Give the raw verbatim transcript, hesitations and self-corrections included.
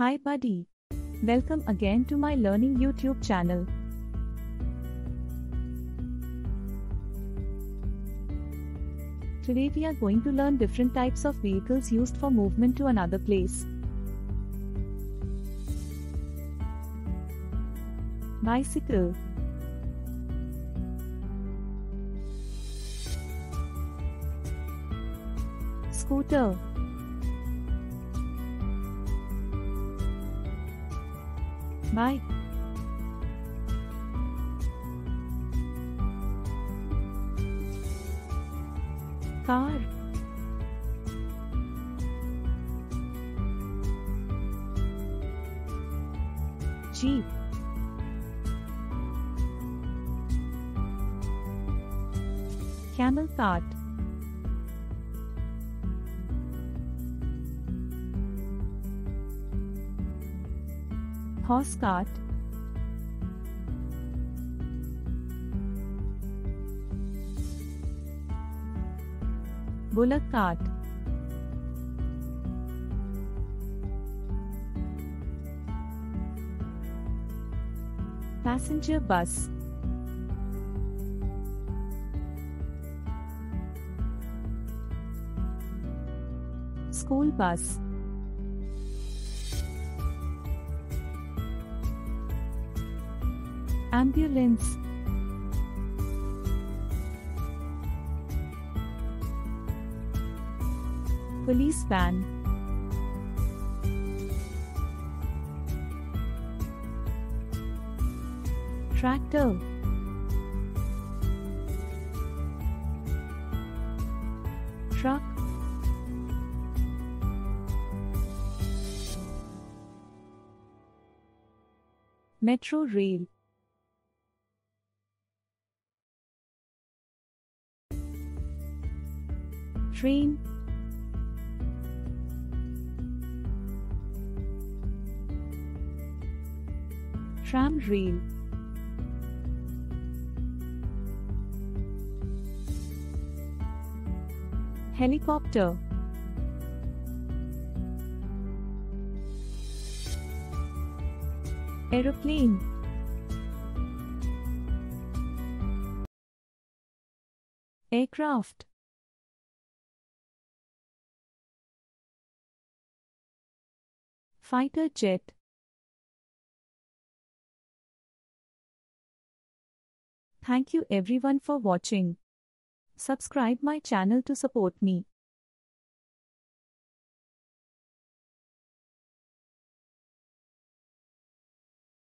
Hi buddy, welcome again to my learning YouTube channel. Today we are going to learn different types of vehicles used for movement to another place. Bicycle, scooter, bike, car, jeep, camel cart, horse cart, bullock cart, passenger bus, school bus, ambulance, police van, tractor, truck, metro rail, train, tram rail, helicopter, aeroplane, aircraft, fighter jet, Thank you everyone for watching. Subscribe my channel to support me.